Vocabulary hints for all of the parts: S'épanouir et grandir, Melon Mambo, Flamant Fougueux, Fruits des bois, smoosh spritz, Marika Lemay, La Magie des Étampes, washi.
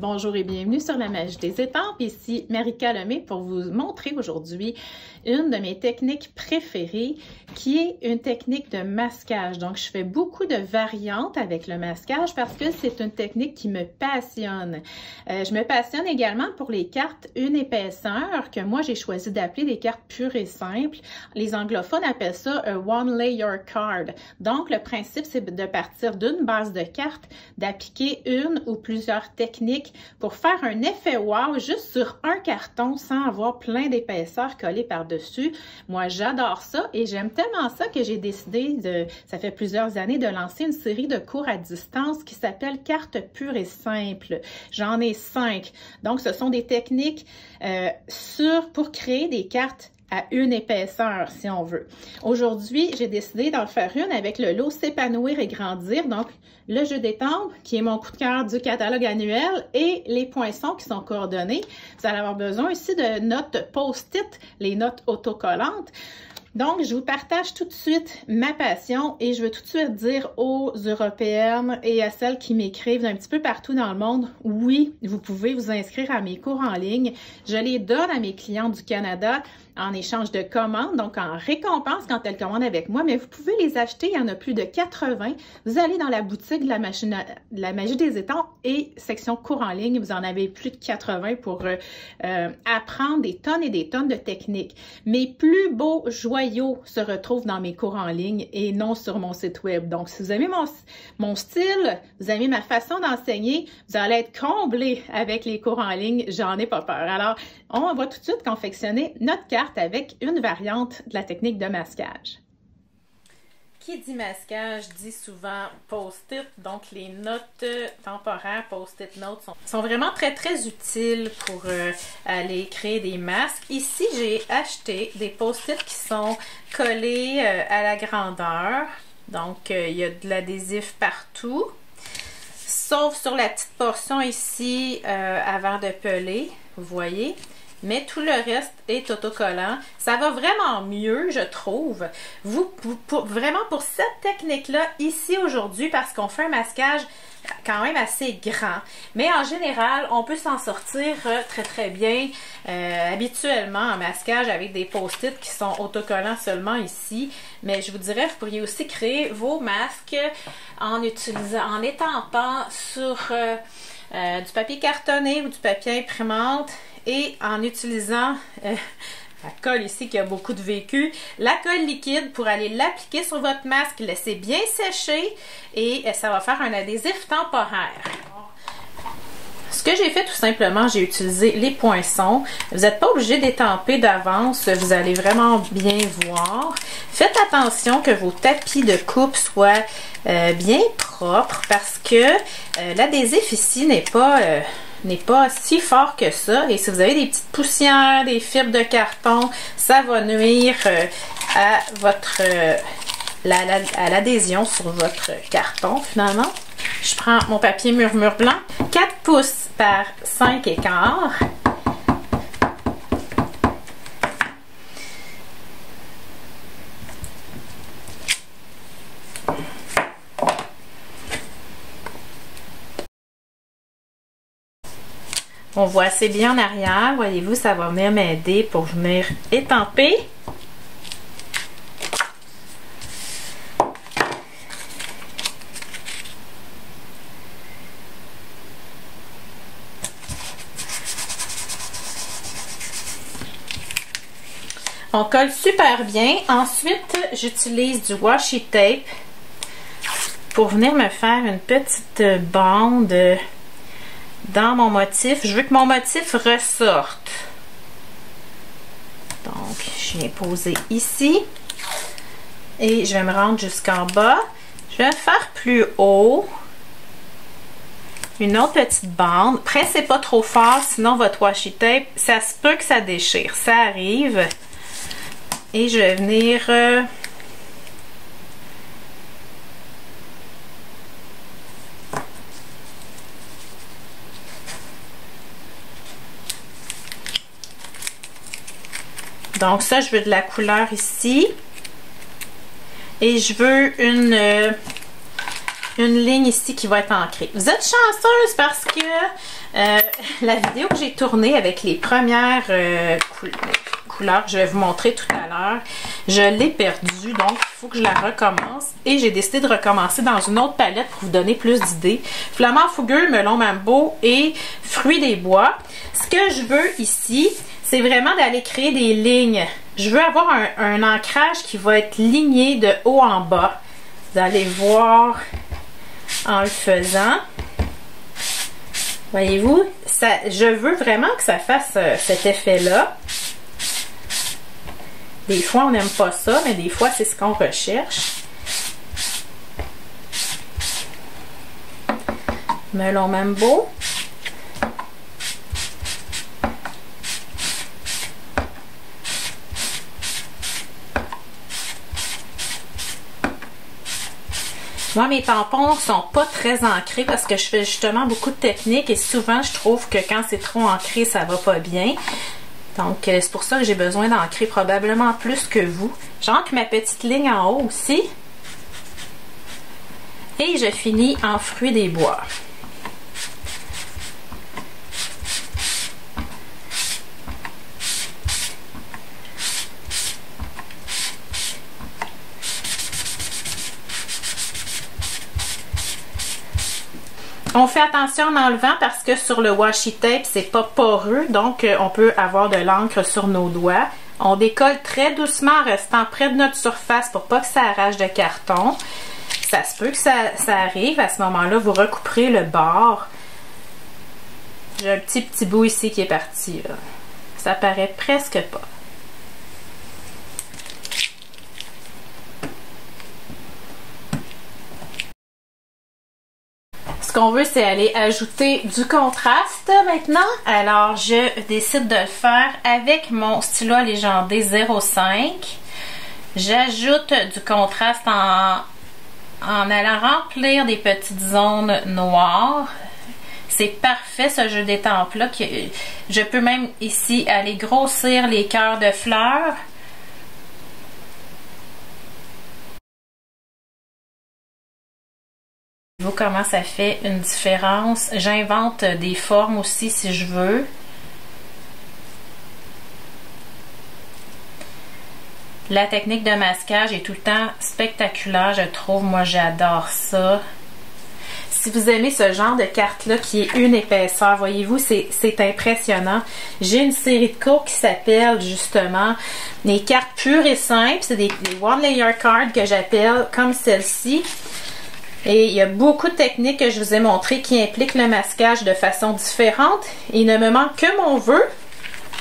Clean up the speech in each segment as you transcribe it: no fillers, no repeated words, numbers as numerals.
Bonjour et bienvenue sur La Magie des Étampes, ici Marika Lemay pour vous montrer aujourd'hui une de mes techniques préférées qui est une technique de masquage. Donc je fais beaucoup de variantes avec le masquage parce que c'est une technique qui me passionne. Je me passionne également pour les cartes une épaisseur que moi j'ai choisi d'appeler des cartes pures et simples. Les anglophones appellent ça un one layer card. Donc le principe c'est de partir d'une base de cartes, d'appliquer une ou plusieurs techniques pour faire un effet wow juste sur un carton sans avoir plein d'épaisseur collée par-dessus. Moi, j'adore ça et j'aime tellement ça que j'ai décidé, ça fait plusieurs années, de lancer une série de cours à distance qui s'appelle Cartes pures et simples. J'en ai 5. Donc, ce sont des techniques pour créer des cartes à une épaisseur, si on veut. Aujourd'hui, j'ai décidé d'en faire une avec le lot S'épanouir et grandir, donc le jeu d'étampes, qui est mon coup de cœur du catalogue annuel, et les poinçons qui sont coordonnés. Vous allez avoir besoin ici de notes post-it, les notes autocollantes. Donc, je vous partage tout de suite ma passion et je veux tout de suite dire aux Européennes et à celles qui m'écrivent d'un petit peu partout dans le monde, oui, vous pouvez vous inscrire à mes cours en ligne. Je les donne à mes clients du Canada en échange de commandes, donc en récompense quand elles commandent avec moi, mais vous pouvez les acheter, il y en a plus de 80. Vous allez dans la boutique de la Magie des Étampes et section cours en ligne, vous en avez plus de 80 pour apprendre des tonnes de techniques. Mes plus beaux joyaux se retrouvent dans mes cours en ligne et non sur mon site web. Donc, si vous aimez mon style, vous aimez ma façon d'enseigner, vous allez être comblés avec les cours en ligne, j'en ai pas peur. Alors, on va tout de suite confectionner notre carte avec une variante de la technique de masquage. Qui dit masquage dit souvent post-it, donc les notes temporaires, post-it notes, sont vraiment très utiles pour aller créer des masques. Ici, j'ai acheté des post-it qui sont collés à la grandeur, donc il y a de l'adhésif partout, sauf sur la petite portion ici à verre de pelé, vous voyez. Mais tout le reste est autocollant. Ça va vraiment mieux, je trouve. Vraiment pour cette technique-là, ici aujourd'hui, parce qu'on fait un masquage quand même assez grand. Mais en général, on peut s'en sortir très bien habituellement en masquage avec des post-it qui sont autocollants seulement ici. Mais je vous dirais, vous pourriez aussi créer vos masques en étampant sur du papier cartonné ou du papier imprimante. Et en utilisant la colle ici qui a beaucoup de vécu, la colle liquide pour aller l'appliquer sur votre masque, laisser bien sécher et ça va faire un adhésif temporaire. Ce que j'ai fait tout simplement, j'ai utilisé les poinçons. Vous n'êtes pas obligé d'étamper d'avance, vous allez vraiment bien voir. Faites attention que vos tapis de coupe soient bien propres parce que l'adhésif ici n'est pas si fort que ça et si vous avez des petites poussières, des fibres de carton, ça va nuire à votre à l'adhésion sur votre carton finalement. Je prends mon papier murmure blanc, 4 pouces par 5 1/4. On voit assez bien en arrière, voyez-vous, ça va venir m'aider pour venir étamper. On colle super bien. Ensuite, j'utilise du washi tape pour venir me faire une petite bande dans mon motif. Je veux que mon motif ressorte. Donc, je viens poser ici et je vais me rendre jusqu'en bas. Je vais faire plus haut une autre petite bande. Pressez pas trop fort, sinon votre washi tape, ça se peut que ça déchire. Ça arrive. Et je vais venir donc ça, je veux de la couleur ici et je veux une une ligne ici qui va être ancrée. Vous êtes chanceuse parce que la vidéo que j'ai tournée avec les premières couleurs que je vais vous montrer tout à l'heure, je l'ai perdue, donc il faut que je la recommence. Et j'ai décidé de recommencer dans une autre palette pour vous donner plus d'idées. Flamant Fougueux, Melon Mambo et Fruits des bois. Ce que je veux ici, c'est vraiment d'aller créer des lignes. Je veux avoir un ancrage qui va être ligné de haut en bas. Vous allez voir en le faisant. Voyez-vous, je veux vraiment que ça fasse cet effet-là. Des fois, on n'aime pas ça, mais des fois, c'est ce qu'on recherche. Melon Mambo. Moi, mes tampons sont pas très ancrés parce que je fais justement beaucoup de techniques et souvent, je trouve que quand c'est trop ancré, ça va pas bien. Donc, c'est pour ça que j'ai besoin d'ancrer probablement plus que vous. J'ancre ma petite ligne en haut aussi. Et je finis en fruits des bois. On fait attention en enlevant parce que sur le washi tape, c'est pas poreux, donc on peut avoir de l'encre sur nos doigts. On décolle très doucement en restant près de notre surface pour pas que ça arrache de carton. Ça se peut que ça arrive. À ce moment-là, vous recouperez le bord. J'ai un petit bout ici qui est parti. Là. Ça paraît presque pas. Ce qu'on veut, c'est aller ajouter du contraste maintenant. Alors, je décide de le faire avec mon stylo légendé 05. J'ajoute du contraste en allant remplir des petites zones noires. C'est parfait, ce jeu d'étampes-là. Je peux même ici aller grossir les cœurs de fleurs. Vous comment ça fait une différence. J'invente des formes aussi si je veux. La technique de masquage est tout le temps spectaculaire, je trouve. Moi, j'adore ça. Si vous aimez ce genre de carte-là qui est une épaisseur, voyez-vous, c'est impressionnant. J'ai une série de cours qui s'appelle justement les cartes pures et simples. C'est des one layer cards que j'appelle comme celle-ci. Et il y a beaucoup de techniques que je vous ai montrées qui impliquent le masquage de façon différente. Il ne me manque que mon vœu.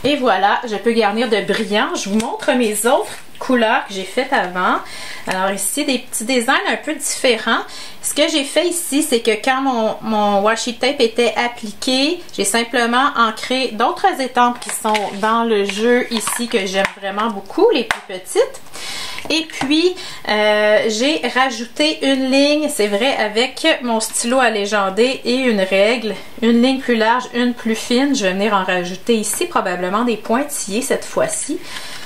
Et voilà, je peux garnir de brillant. Je vous montre mes autres couleurs que j'ai faites avant. Alors ici, des petits designs un peu différents. Ce que j'ai fait ici, c'est que quand mon washi tape était appliqué, j'ai simplement ancré d'autres étampes qui sont dans le jeu ici que j'aime vraiment beaucoup, les plus petites. Et puis, j'ai rajouté une ligne, c'est vrai, avec mon stylo allégendé et une règle. Une ligne plus large, une plus fine. Je vais venir en rajouter ici, probablement des pointillés cette fois-ci.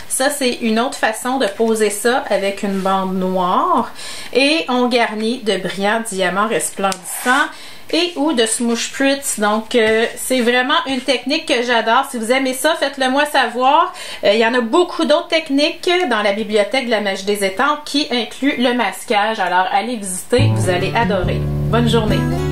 Ça, c'est une autre façon de poser ça avec une bande noire. Et on garnit de brillants diamants resplendissants et ou de smoosh spritz. Donc, c'est vraiment une technique que j'adore. Si vous aimez ça, faites-le moi savoir. Il y en a beaucoup d'autres techniques dans la bibliothèque de la Magie des Étampes qui incluent le masquage. Alors, allez visiter, vous allez adorer. Bonne journée!